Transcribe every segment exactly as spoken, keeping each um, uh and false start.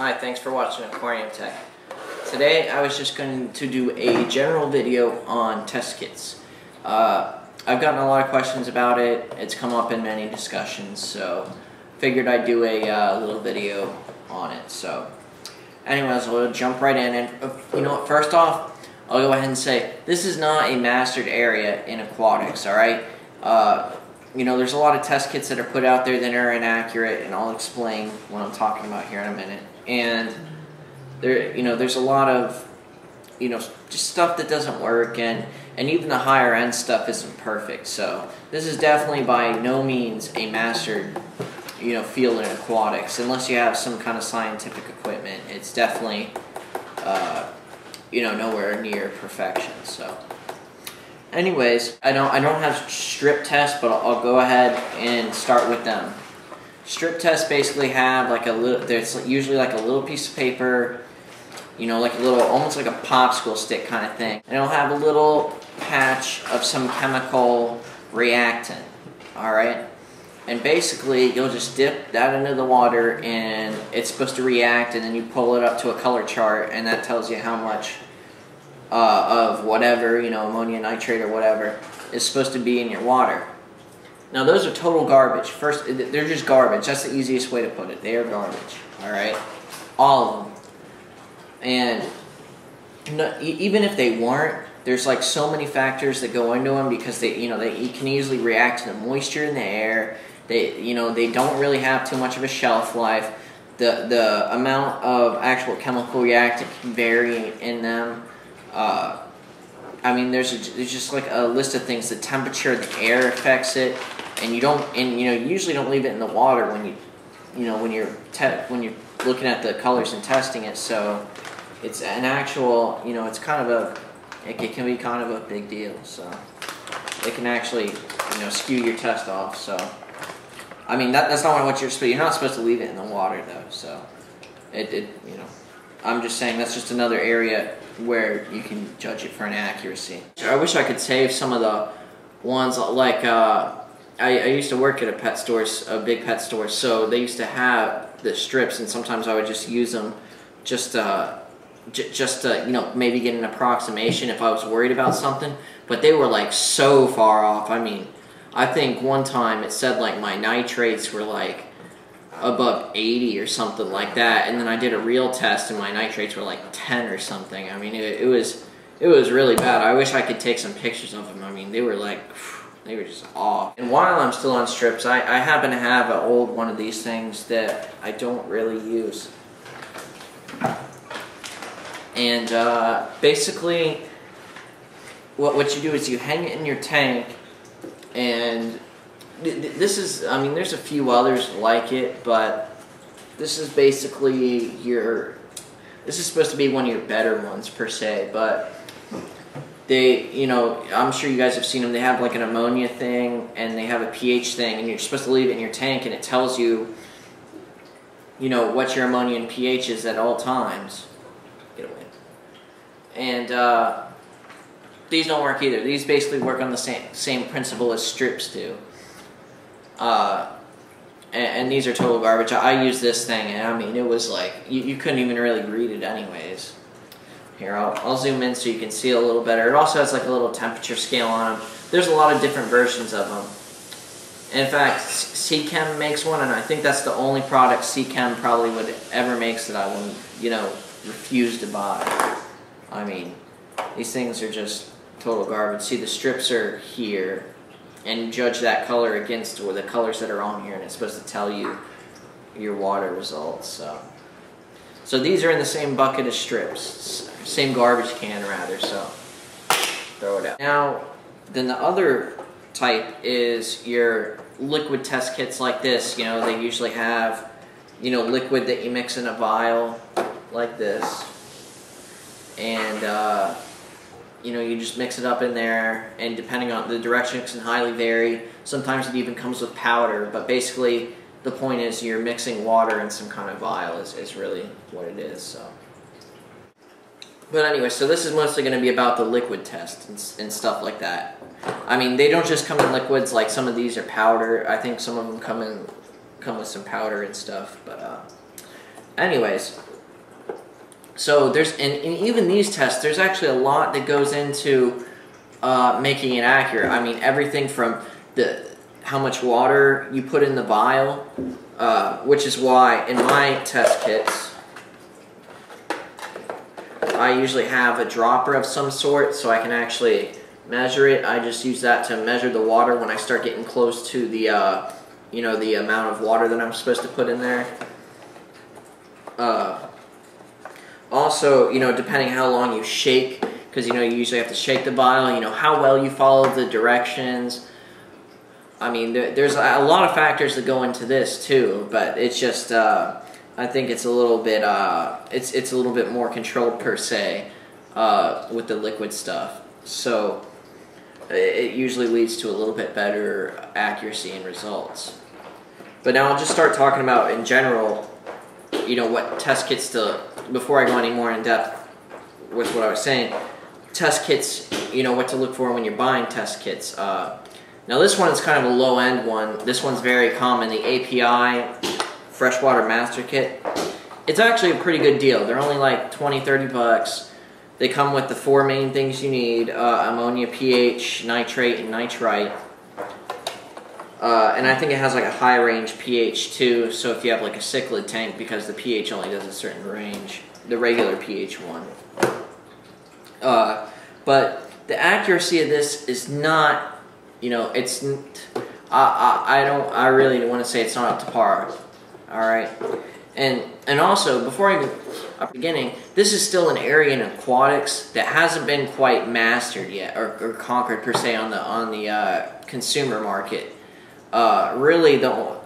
Hi, thanks for watching Aquarium Tech. Today I was just going to do a general video on test kits. Uh, I've gotten a lot of questions about it. It's come up in many discussions, so figured I'd do a uh, little video on it. So anyways, we'll jump right in. And uh, you know what, first off, I'll go ahead and say this is not a mastered area in aquatics, alright? Uh, You know, there's a lot of test kits that are put out there that are inaccurate, and I'll explain what I'm talking about here in a minute. And there, you know, there's a lot of, you know, just stuff that doesn't work, and and even the higher end stuff isn't perfect. So this is definitely by no means a mastered, you know, field in aquatics, unless you have some kind of scientific equipment. It's definitely, uh, you know, nowhere near perfection. So. Anyways, I don't I don't have strip tests, but I'll, I'll go ahead and start with them. Strip tests basically have like a little. There's usually like a little piece of paper, you know, like a little, almost like a popsicle stick kind of thing, and it'll have a little patch of some chemical reactant. All right, and basically you'll just dip that into the water, and it's supposed to react, and then you pull it up to a color chart, and that tells you how much. Uh, of whatever, you know, ammonia nitrate or whatever is supposed to be in your water. Now those are total garbage. First, they're just garbage. That's the easiest way to put it. They are garbage. All right, all of them. And no, e even if they weren't, there's like so many factors that go into them because they, you know, they can easily react to the moisture in the air. They, you know, they don't really have too much of a shelf life. The the amount of actual chemical reactant can vary in them. Uh, I mean, there's a, there's just like a list of things. The temperature of the air affects it, and you don't, and you know, you usually don't leave it in the water when you, you know, when you're te when you're looking at the colors and testing it. So, it's an actual, you know, it's kind of a, it, it can be kind of a big deal. So, it can actually, you know, skew your test off. So, I mean, that that's not what you're supposed. You're not supposed to leave it in the water though. So, it, it you know, I'm just saying that's just another area where you can judge it for an accuracy. I wish I could save some of the ones like uh, I, I used to work at a pet store, a big pet store, so they used to have the strips, and sometimes I would just use them just uh, j just to, you know, maybe get an approximation if I was worried about something, but they were like so far off. I mean, I think one time it said like my nitrates were like above eighty or something like that, and then I did a real test and my nitrates were like ten or something. I mean, it, it was it was really bad. I wish I could take some pictures of them. I mean, they were like, they were just off. And while I'm still on strips, I, I happen to have an old one of these things that I don't really use. And uh, basically, what, what you do is you hang it in your tank, and this is, I mean, there's a few others like it, but this is basically your, this is supposed to be one of your better ones per se, but they, you know, I'm sure you guys have seen them, they have like an ammonia thing, and they have a pH thing, and you're supposed to leave it in your tank, and it tells you, you know, what your ammonia and pH is at all times. Get away. And, uh, these don't work either. These basically work on the same, same principle as strips do. Uh, and, and these are total garbage. I, I used this thing, and I mean, it was like, you, you couldn't even really read it anyways. Here, I'll, I'll zoom in so you can see a little better. It also has like a little temperature scale on them. There's a lot of different versions of them. In fact, Seachem makes one, and I think that's the only product Seachem probably would ever makes that I would, you know, refuse to buy. I mean, these things are just total garbage. See, the strips are here. And judge that color against or the colors that are on here, and it's supposed to tell you your water results. So, so these are in the same bucket as strips, same garbage can rather. So, throw it out. Now, then the other type is your liquid test kits like this. You know, they usually have, you know, liquid that you mix in a vial like this, and. Uh, You know, you just mix it up in there, and depending on the directions can highly vary. Sometimes it even comes with powder, but basically the point is you're mixing water in some kind of vial is, is really what it is. So, but anyway, so this is mostly going to be about the liquid test and, and stuff like that. I mean, they don't just come in liquids. Like some of these are powder. I think some of them come in come with some powder and stuff. But uh, anyways, so there's, and, and even these tests, there's actually a lot that goes into uh, making it accurate. I mean, everything from the how much water you put in the vial, uh, which is why in my test kits, I usually have a dropper of some sort so I can actually measure it. I just use that to measure the water when I start getting close to the, uh, you know, the amount of water that I'm supposed to put in there. Uh, also, you know, depending how long you shake, because, you know, you usually have to shake the vial, you know, how well you follow the directions. I mean, there, there's a lot of factors that go into this too, but it's just, uh, I think it's a little bit, uh, it's, it's a little bit more controlled per se uh, with the liquid stuff. So it usually leads to a little bit better accuracy and results. But now I'll just start talking about in general, you know, what test kits to, before I go any more in depth with what I was saying, test kits, you know, what to look for when you're buying test kits. Uh, now this one is kind of a low end one. This one's very common, the A P I Freshwater Master Kit. It's actually a pretty good deal. They're only like twenty, thirty bucks. They come with the four main things you need, uh, ammonia, pH, nitrate, and nitrite. Uh, and I think it has like a high range pH too, so if you have like a cichlid tank, because the pH only does a certain range, the regular pH one. Uh, but the accuracy of this is not, you know, it's, I, I, I don't, I really want to say it's not up to par, all right? And and also, before I even I'm beginning, this is still an area in aquatics that hasn't been quite mastered yet, or, or conquered per se on the on the uh, consumer market. Uh, really, the,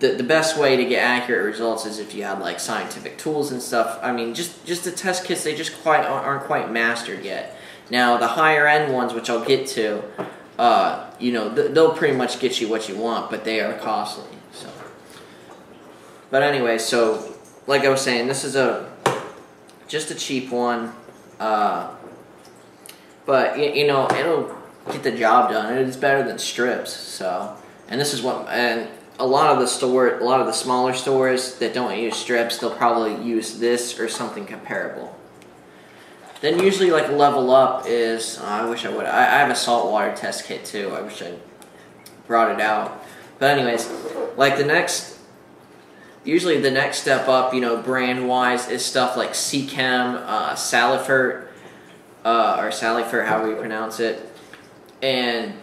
the the best way to get accurate results is if you had like scientific tools and stuff. I mean, just just the test kits, they just quite aren't quite mastered yet. Now, the higher end ones, which I'll get to, uh, you know, th they'll pretty much get you what you want, but they are costly. So. But anyway, so like I was saying, this is a just a cheap one, uh, but you, you know, it'll get the job done. It's better than strips. So, and this is what, and a lot of the store, a lot of the smaller stores that don't use strips, they'll probably use this or something comparable. Then usually, like level up is, oh, I wish I would. I, I have a saltwater test kit too. I wish I brought it out. But anyways, like the next. Usually the next step up, you know, brand-wise, is stuff like Seachem, uh, Salifert, uh, or Salifert, however you pronounce it. And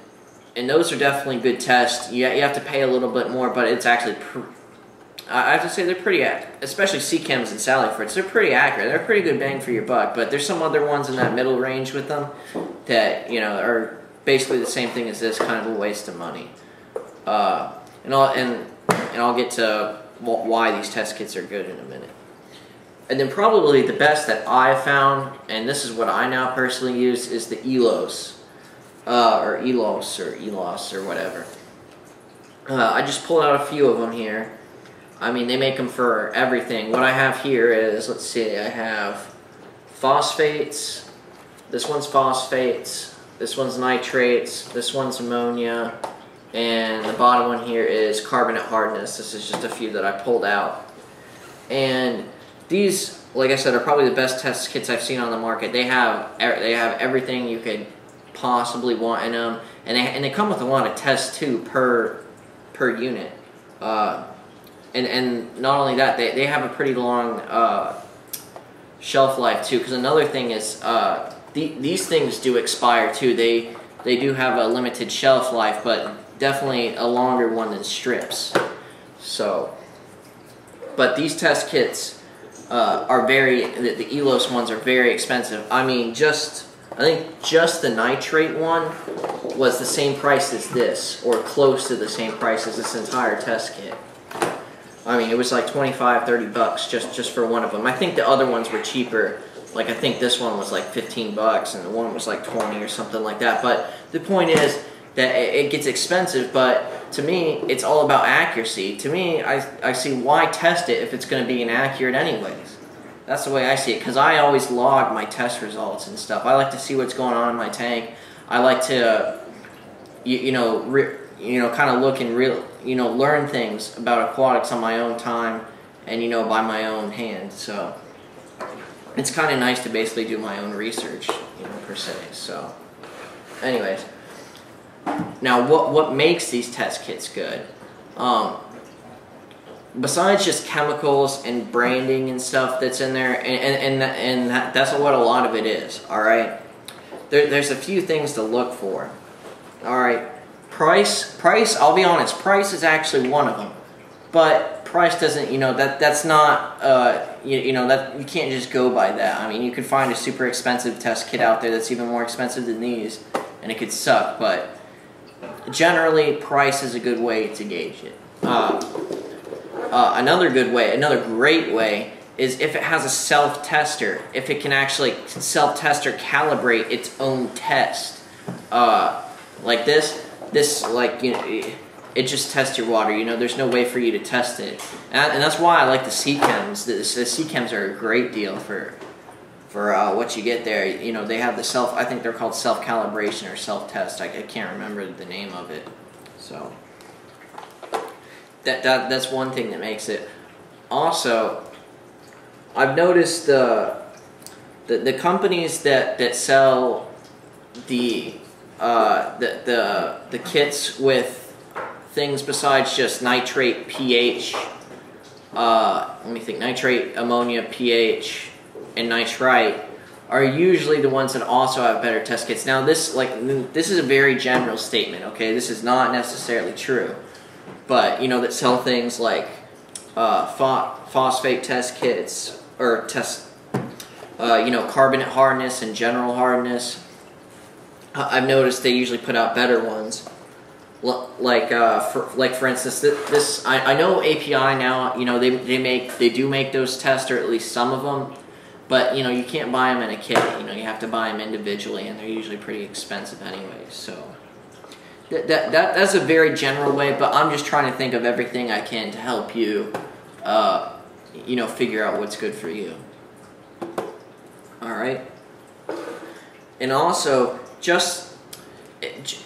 and those are definitely good tests. You, you have to pay a little bit more, but it's actually, pr I have to say, they're pretty accurate. Especially Seachems and Saliferts, they're pretty accurate. They're a pretty good bang for your buck, but there's some other ones in that middle range with them that, you know, are basically the same thing as this, kind of a waste of money. Uh, and I'll, and, and I'll get to why these test kits are good in a minute. And then probably the best that I found, and this is what I now personally use, is the Elos, uh, or Elos, or Elos, or whatever. Uh, I just pulled out a few of them here. I mean, they make them for everything. What I have here is, let's see, I have phosphates. This one's phosphates. This one's nitrates. This one's ammonia. And the bottom one here is carbonate hardness. This is just a few that I pulled out. And these, like I said, are probably the best test kits I've seen on the market. They have they have everything you could possibly want in them. And they, and they come with a lot of tests too per per unit. Uh, and, and not only that, they, they have a pretty long uh, shelf life too. Because another thing is uh, the, these things do expire too. They, they do have a limited shelf life, but definitely a longer one than strips. So, but these test kits uh, are very, the, the Elos ones are very expensive. I mean, just, I think just the nitrate one was the same price as this, or close to the same price as this entire test kit. I mean, it was like twenty-five, thirty bucks just, just for one of them. I think the other ones were cheaper. Like, I think this one was like fifteen bucks, and the one was like twenty or something like that. But the point is, that it gets expensive, but to me, it's all about accuracy. To me, I, I see why test it if it's going to be inaccurate anyways. That's the way I see it, because I always log my test results and stuff. I like to see what's going on in my tank. I like to, you, you know, re, you know, kind of look and real, you know, learn things about aquatics on my own time, and you know, by my own hand. So it's kind of nice to basically do my own research, you know, per se. So anyways, now what, what makes these test kits good? Um, besides just chemicals and branding and stuff that's in there, and, and, and, and that, that's what a lot of it is, all right? There, there's a few things to look for, all right? Price, price, I'll be honest, price is actually one of them, but price doesn't, you know, that that's not, uh, you, you know, that you can't just go by that. I mean, you could find a super expensive test kit out there that's even more expensive than these, and it could suck, but generally, price is a good way to gauge it. Uh, uh, another good way, another great way, is if it has a self-tester, if it can actually self-tester calibrate its own test. Uh, like this, this, like, you know, it just tests your water, you know, there's no way for you to test it. And, and that's why I like the Seachems. The, the Seachems are a great deal for for uh, what you get there. You know, they have the self, I think they're called self-calibration or self-test. I, I can't remember the name of it. So that, that that's one thing that makes it. Also, I've noticed the the, the companies that, that sell the, uh, the, the, the kits with things besides just nitrate, pH, uh, let me think, nitrate, ammonia, pH, and nitrite are usually the ones that also have better test kits. Now this, like, this is a very general statement, okay? This is not necessarily true, but, you know, that sell things like uh, ph phosphate test kits, or test, uh, you know, carbonate hardness and general hardness. I I've noticed they usually put out better ones. Like, uh, for, like for instance, this, this I, I know A P I now, you know, they, they make, they do make those tests, or at least some of them, but, you know, you can't buy them in a kit, you know, you have to buy them individually, and they're usually pretty expensive anyway, so. That, that, that, that's a very general way, but I'm just trying to think of everything I can to help you, uh, you know, figure out what's good for you. Alright? And also, just...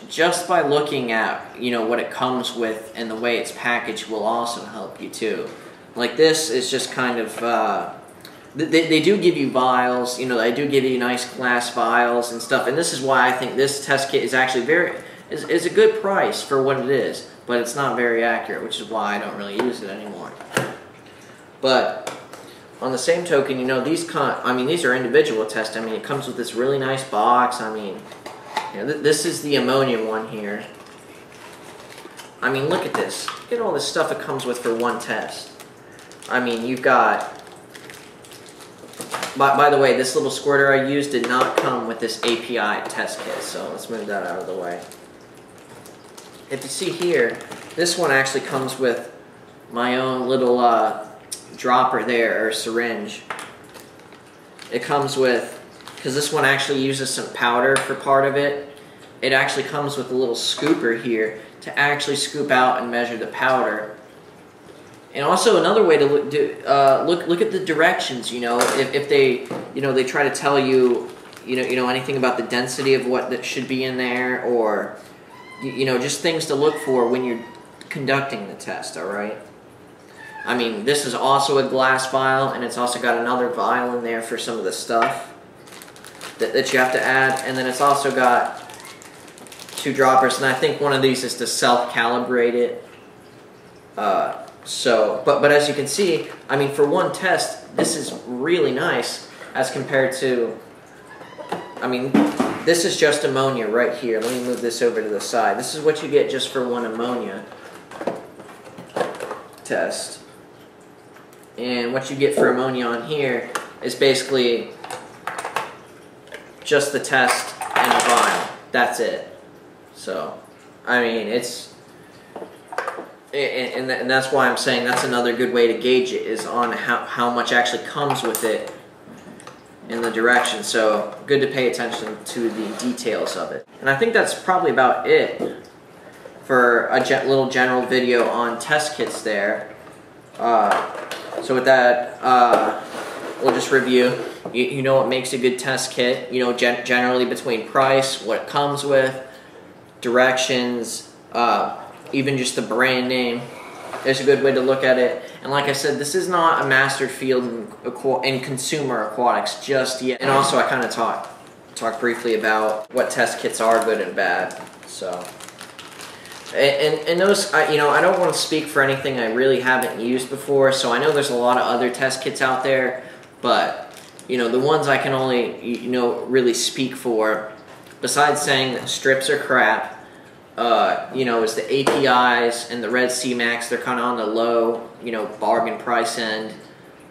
just by looking at, you know, what it comes with and the way it's packaged will also help you too. Like this is just kind of, uh, they, they do give you vials, you know, they do give you nice glass vials and stuff, and this is why I think this test kit is actually very, is, is a good price for what it is, but it's not very accurate, which is why I don't really use it anymore. But on the same token, you know, these, con I mean, these are individual tests. I mean, it comes with this really nice box. I mean, yeah, th this is the ammonia one here. I mean, look at this. Look at all this stuff it comes with for one test. I mean, you've got... By, by the way, this little squirter I used did not come with this A P I test kit, so let's move that out of the way. If you see here, this one actually comes with my own little uh, dropper there, or syringe. It comes with... because this one actually uses some powder for part of it. It actually comes with a little scooper here to actually scoop out and measure the powder. And also another way to look, do, uh, look, look at the directions, you know, if, if they, you know, they try to tell you, you know, you know, anything about the density of what that should be in there, or, you, you know, just things to look for when you're conducting the test, all right? I mean, this is also a glass vial, and it's also got another vial in there for some of the stuff that you have to add, and then it's also got two droppers, and I think one of these is to self-calibrate it. Uh, so, but but as you can see, I mean, for one test, this is really nice as compared to, I mean, this is just ammonia right here. Let me move this over to the side. This is what you get just for one ammonia test, and what you get for ammonia on here is basically just the test and a vial. That's it. So, I mean, it's, and and that's why I'm saying that's another good way to gauge it, is on how how much actually comes with it in the direction. So, good to pay attention to the details of it. And I think that's probably about it for a ge- little general video on test kits there. Uh, so with that, uh, we'll just review. You, you know what makes a good test kit, you know, gen generally between price, what it comes with, directions, uh, even just the brand name, is a good way to look at it. And like I said, this is not a mastered field in, aqua in consumer aquatics just yet. And also I kind of talked talk briefly about what test kits are good and bad. So, and, and, and those, I, you know, I don't want to speak for anything I really haven't used before. So I know there's a lot of other test kits out there, but you know, the ones I can only, you know, really speak for, besides saying that strips are crap, Uh, you know, is the A P Is and the Red Sea Max. They're kind of on the low, you know, bargain price end.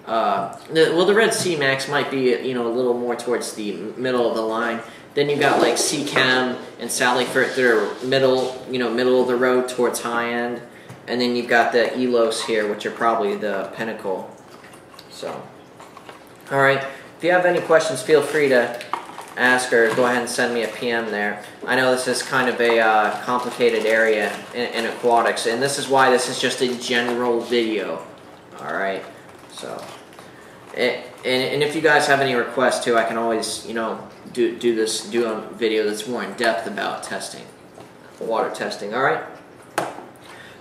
Uh, the, well, the Red Sea Max might be, you know, a little more towards the middle of the line. Then you've got like Seachem and Salifert that are middle, you know, middle of the road towards high end. And then you've got the Elos here, which are probably the pinnacle. So, all right. If you have any questions, feel free to ask or go ahead and send me a P M there. I know this is kind of a uh, complicated area in, in aquatics, and this is why this is just a general video. Alright, so it, and, and if you guys have any requests too, I can always, you know, do, do this, do a video that's more in depth about testing, water testing. Alright,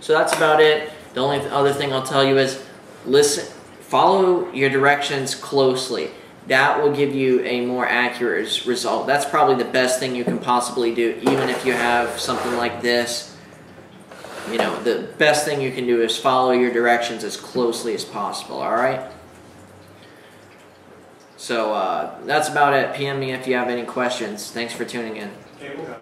so that's about it. The only other thing I'll tell you is listen, follow your directions closely. That will give you a more accurate result. That's probably the best thing you can possibly do, even if you have something like this. You know, the best thing you can do is follow your directions as closely as possible, all right? So uh, that's about it. P M me if you have any questions. Thanks for tuning in.